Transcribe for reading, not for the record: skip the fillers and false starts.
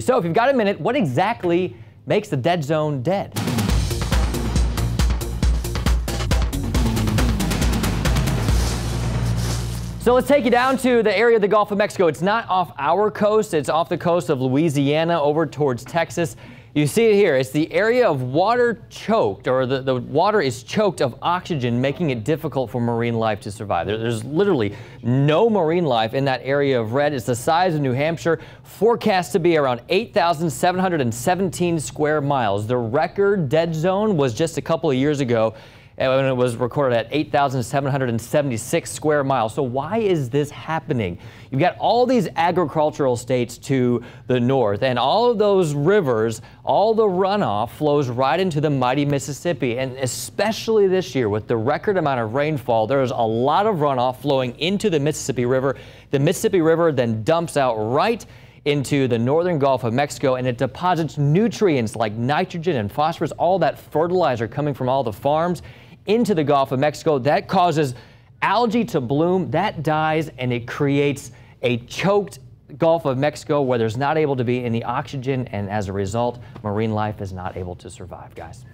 So if you've got a minute, what exactly makes the dead zone dead? So let's take you down to the area of the Gulf of Mexico. It's not off our coast. It's off the coast of Louisiana over towards Texas. You see it here. It's the area of water choked, or the water is choked of oxygen, making it difficult for marine life to survive. There's literally no marine life in that area of red. It's the size of New Hampshire, forecast to be around 8,717 square miles. The record dead zone was just a couple of years ago, when it was recorded at 8,776 square miles. So why is this happening? You've got all these agricultural states to the north, and all of those rivers, all the runoff flows right into the mighty Mississippi. And especially this year with the record amount of rainfall, there's a lot of runoff flowing into the Mississippi River. The Mississippi River then dumps out right into the northern Gulf of Mexico, and it deposits nutrients like nitrogen and phosphorus, all that fertilizer coming from all the farms, into the Gulf of Mexico. That causes algae to bloom, that dies, and it creates a choked Gulf of Mexico where there's not able to be any oxygen, and as a result, marine life is not able to survive, guys.